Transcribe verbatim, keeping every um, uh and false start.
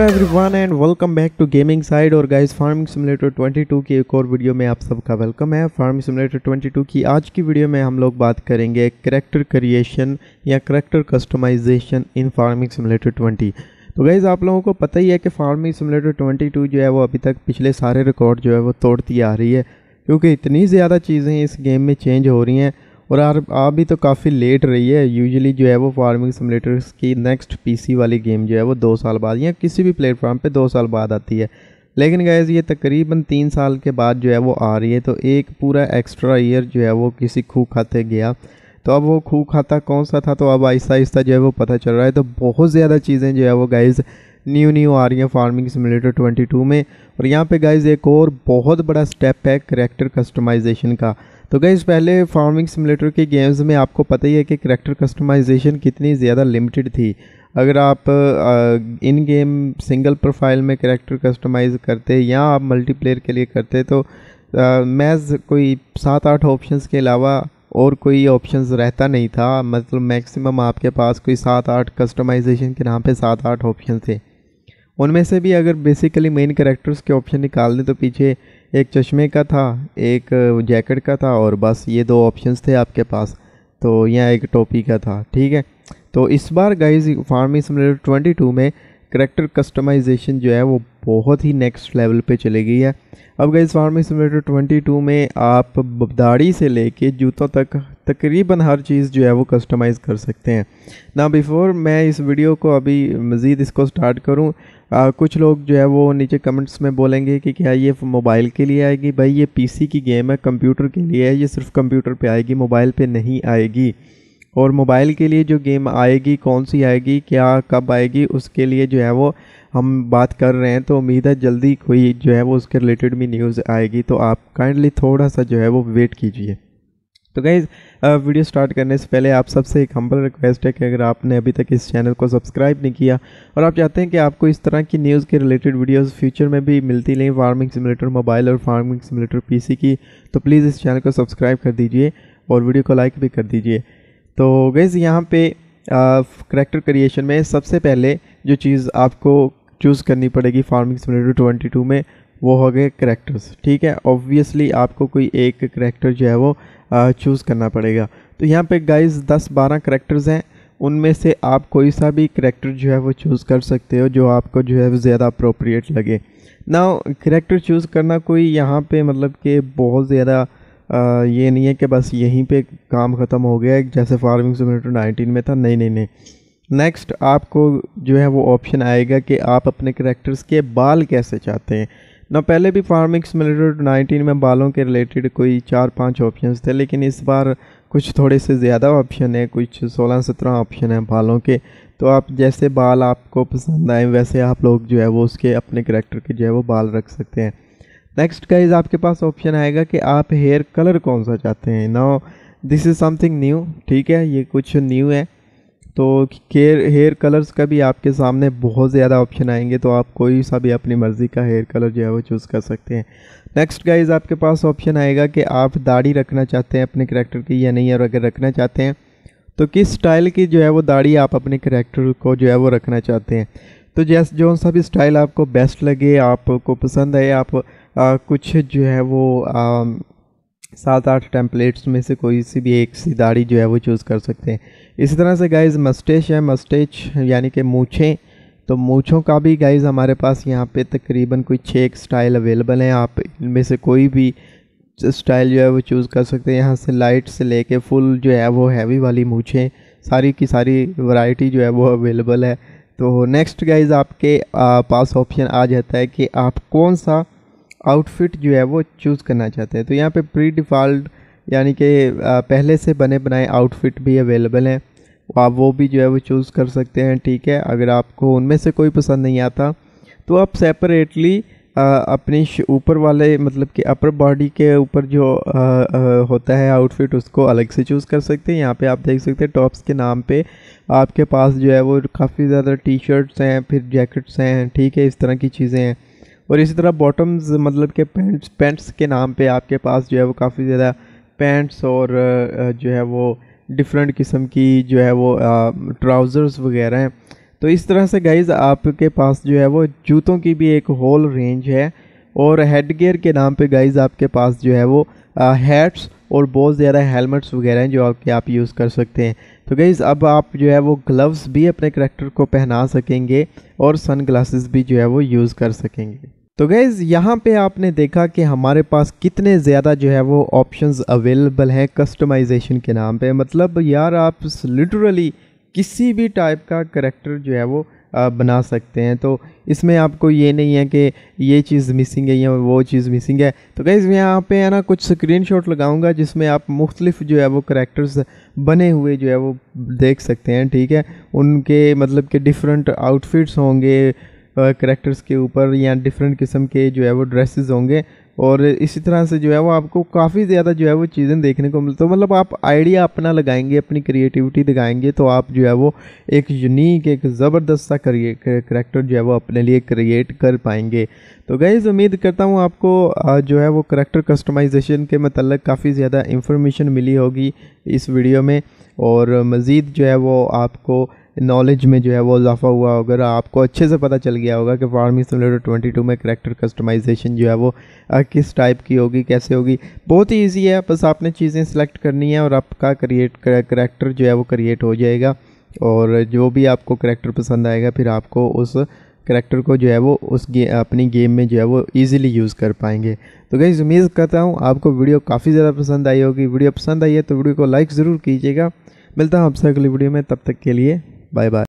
Hello everyone and welcome back to gaming side. और guys farming simulator बाईस की एक और वीडियो में आप सबका वेलकम है। फार्मिंग सिमुलेटर बाईस की आज की वीडियो में हम लोग बात करेंगे कैरेक्टर क्रिएशन या character customization in farming simulator बीस। तो गाइस आप लोगों को पता ही है कि फार्मिंग सिमुलेटर बाईस जो है वो अभी तक पिछले सारे रिकॉर्ड जो है वो तोड़ती आ रही है, क्योंकि इतनी ज़्यादा चीज़ें इस गेम में चेंज हो रही हैं। और आप भी तो काफ़ी लेट रही है। यूजुअली जो है वो फार्मिंग सिमुलेटर्स की नेक्स्ट पीसी वाली गेम जो है वो दो साल बाद या किसी भी प्लेटफॉर्म पे दो साल बाद आती है, लेकिन गाइस ये तकरीबन तीन साल के बाद जो है वो आ रही है। तो एक पूरा एक्स्ट्रा ईयर जो है वो किसी खूह खाते गया। तो अब वो खूह खाता कौन सा था, तो अब आहिस्ता आहिस्ता जो है वो पता चल रहा है। तो बहुत ज़्यादा चीज़ें जो है वो गाइस न्यू न्यू आ रही हैं फार्मिंग सिमुलेटर बाईस में। और यहाँ पे गाइस एक और बहुत बड़ा स्टेप है कैरेक्टर कस्टमाइजेशन का। तो गाइस पहले फार्मिंग सिमुलेटर के गेम्स में आपको पता ही है कि कैरेक्टर कस्टमाइजेशन कितनी ज़्यादा लिमिटेड थी। अगर आप इन गेम सिंगल प्रोफाइल में कैरेक्टर कस्टमाइज़ करते या आप मल्टीप्लेयर के लिए करते तो महज कोई सात आठ ऑप्शंस के अलावा और कोई ऑप्शंस रहता नहीं था। मतलब मैक्सिमम आपके पास कोई सात आठ कस्टमाइजेशन के नाम पे सात आठ ऑप्शन थे। उनमें से भी अगर बेसिकली मेन कैरेक्टर्स के ऑप्शन निकाल दें तो पीछे एक चश्मे का था, एक जैकेट का था, और बस ये दो ऑप्शंस थे आपके पास। तो यहाँ एक टोपी का था, ठीक है। तो इस बार गाइस फार्मिंग सिमुलेटर बाईस में कैरेक्टर कस्टमाइजेशन जो है वो बहुत ही नेक्स्ट लेवल पे चली गई है। अब गाइस फार्मिंग सिमुलेटर बाईस में आप दाढ़ी से लेके जूतों तक तकरीबन हर चीज़ जो है वो कस्टमाइज़ कर सकते हैं ना। बिफोर मैं इस वीडियो को अभी मज़ीद इसको स्टार्ट करूं, आ, कुछ लोग जो है वो नीचे कमेंट्स में बोलेंगे कि क्या ये मोबाइल के लिए आएगी। भाई ये पीसी की गेम है, कंप्यूटर के लिए है, ये सिर्फ कंप्यूटर पर आएगी, मोबाइल पर नहीं आएगी। और मोबाइल के लिए जो गेम आएगी कौन सी आएगी, क्या कब आएगी, उसके लिए जो है वो हम बात कर रहे हैं। तो उम्मीद है जल्दी कोई जो है वो उसके रिलेटेड भी न्यूज़ आएगी। तो आप काइंडली थोड़ा सा जो है वो वेट कीजिए। तो गाइज़ वीडियो स्टार्ट करने से पहले आप सबसे एक हम्बल रिक्वेस्ट है कि अगर आपने अभी तक इस चैनल को सब्सक्राइब नहीं किया और आप चाहते हैं कि आपको इस तरह की न्यूज़ के रिलेटेड वीडियोस फ्यूचर में भी मिलती रहें फार्मिंग सिमुलेटर मोबाइल और फार्मिंग सिमुलेटर पीसी की, तो प्लीज़ इस चैनल को सब्सक्राइब कर दीजिए और वीडियो को लाइक भी कर दीजिए। तो गाइज़ यहाँ पे कैरेक्टर क्रिएशन में सबसे पहले जो चीज़ आपको चूज़ करनी पड़ेगी फार्मिंग सिमुलेटर बाईस में वो हो गए कैरेक्टर्स, ठीक है। ऑब्वियसली आपको कोई एक कैरेक्टर जो है वो चूज़ करना पड़ेगा। तो यहाँ पे गाइज़ दस बारह कैरेक्टर्स हैं, उनमें से आप कोई सा भी कैरेक्टर जो है वो चूज़ कर सकते हो जो आपको जो है ज़्यादा अप्रोप्रिएट लगे ना। कैरेक्टर चूज़ करना कोई यहाँ पे मतलब कि बहुत ज़्यादा आ, ये नहीं है कि बस यहीं पे काम ख़त्म हो गया जैसे फार्मिंग सिमुलेटर उन्नीस में था। नहीं नहीं नहीं, नेक्स्ट आपको जो है वो ऑप्शन आएगा कि आप अपने कैरेक्टर्स के बाल कैसे चाहते हैं ना। पहले भी फार्मिंग सिमुलेटर उन्नीस में बालों के रिलेटेड कोई चार पांच ऑप्शंस थे, लेकिन इस बार कुछ थोड़े से ज़्यादा ऑप्शन है, कुछ सोलह सत्रह ऑप्शन हैं बालों के। तो आप जैसे बाल आपको पसंद आए वैसे आप लोग जो है वो उसके अपने कैरेक्टर के जो है वो बाल रख सकते हैं। नेक्स्ट गाइज आपके पास ऑप्शन आएगा कि आप हेयर कलर कौन सा चाहते हैं। Now this is something new, ठीक है, ये कुछ न्यू है। तो हेयर हेयर कलर्स का भी आपके सामने बहुत ज़्यादा ऑप्शन आएंगे, तो आप कोई सा भी अपनी मर्ज़ी का हेयर कलर जो है वो चूज़ कर सकते हैं। नेक्स्ट गाइज आपके पास ऑप्शन आएगा कि आप दाढ़ी रखना चाहते हैं अपने कैरेक्टर की या नहीं, और अगर रखना चाहते हैं तो किस स्टाइल की जो है वो दाढ़ी आप अपने कैरेक्टर को जो है वो रखना चाहते हैं। तो जैसे जो सा भी स्टाइल आपको बेस्ट लगे, आपको पसंद आए, आप आ, कुछ जो है वो आ, सात आठ टेम्पलेट्स में से कोई सी भी एक सी दाढ़ी जो है वो चूज़ कर सकते हैं। इसी तरह से गाइज़ मस्टेश है, मस्टेच यानी कि मूँछें। तो मूँछों का भी गाइज़ हमारे पास यहाँ पे तकरीबन कोई छः एक स्टाइल अवेलेबल हैं। आप इनमें से कोई भी स्टाइल जो है वो चूज़ कर सकते हैं। यहाँ से लाइट से लेके फुल जो है वो हैवी वाली मूँछें, सारी की सारी वैरायटी जो है वो अवेलेबल है। तो नेक्स्ट गाइज़ आपके आ, पास ऑप्शन आ जाता है कि आप कौन सा आउटफिट जो है वो चूज़ करना चाहते हैं। तो यहाँ पे प्री डिफ़ॉल्ट यानी कि पहले से बने बनाए आउटफिट भी अवेलेबल हैं, आप वो भी जो है वो चूज़ कर सकते हैं, ठीक है। अगर आपको उनमें से कोई पसंद नहीं आता तो आप सेपरेटली अपने ऊपर वाले मतलब कि अपर बॉडी के ऊपर जो आ, आ, होता है आउटफिट उसको अलग से चूज़ कर सकते हैं। यहाँ पे आप देख सकते हैं टॉप्स के नाम पे आपके पास जो है वो काफ़ी ज़्यादा टी शर्ट्स हैं, फिर जैकेट्स हैं, ठीक है, इस तरह की चीज़ें हैं। और इसी तरह बॉटम्स मतलब के पैंट्स पैंट्स के नाम पे आपके पास जो है वो काफ़ी ज़्यादा पैंट्स और जो है वो डिफरेंट किस्म की जो है वो ट्राउज़र्स वगैरह हैं। तो इस तरह से गाइज़ आपके पास जो है वो जूतों की भी एक होल रेंज है। और हेड गियर के नाम पे गाइज़ आपके पास जो है वो हेड्स और बहुत ज़्यादा हेलमेट्स वगैरह हैं जो आपके आप यूज़ कर सकते हैं। तो गाइज़ अब आप जो है वो ग्लव्स भी अपने करैक्टर को पहना सकेंगे और सनग्लासेस भी जो है वो यूज़ कर सकेंगे। तो गाइज़ यहाँ पे आपने देखा कि हमारे पास कितने ज़्यादा जो है वो ऑप्शंस अवेलेबल हैं कस्टमाइजेशन के नाम पे। मतलब यार आप लिटरली किसी भी टाइप का करैक्टर जो है वो बना सकते हैं। तो इसमें आपको ये नहीं है कि ये चीज़ मिसिंग है या वो चीज़ मिसिंग है। तो गाइज़ मैं यहाँ पे है ना कुछ स्क्रीनशॉट लगाऊंगा जिसमें आप मुख्तलिफ जो है वो करैक्टर्स बने हुए जो है वो देख सकते हैं, ठीक है। उनके मतलब के डिफरेंट आउटफिट्स होंगे करैक्टर्स के ऊपर या डिफरेंट किस्म के जो है वो ड्रेसेस होंगे और इसी तरह से जो है वो आपको काफ़ी ज़्यादा जो है वो चीज़ें देखने को मिलती। तो मतलब आप आइडिया अपना लगाएंगे, अपनी क्रिएटिविटी दिखाएंगे तो आप जो है वो एक यूनिक एक ज़बरदस्त सा करैक्टर जो है वो अपने लिए क्रिएट कर पाएंगे। तो गाइज़ उम्मीद करता हूँ आपको जो है वो करैक्टर कस्टमाइजेशन के मतलब काफ़ी ज़्यादा इंफॉर्मेशन मिली होगी इस वीडियो में और मज़ीद जो है वो आपको नॉलेज में जो है वो इजाफा हुआ होगा। आपको अच्छे से पता चल गया होगा कि फार्मिंग सिमुलेटर बाईस में करैक्टर कस्टमाइजेशन जो है वो किस टाइप की होगी, कैसे होगी। बहुत ही इजी है, बस आपने चीज़ें सिलेक्ट करनी है और आपका क्रिएट करैक्टर जो है वो क्रिएट हो जाएगा और जो भी आपको करैक्टर पसंद आएगा फिर आपको उस करैक्टर को जो है वो उस गे, अपनी गेम में जो है वो ईज़िली यूज़ कर पाएंगे। तो गाइस उम्मीद करता हूँ आपको वीडियो काफ़ी ज़्यादा पसंद आई होगी। वीडियो पसंद आई है तो वीडियो को लाइक ज़रूर कीजिएगा। मिलता हूँ आपसे अगली वीडियो में, तब तक के लिए बाय बाय।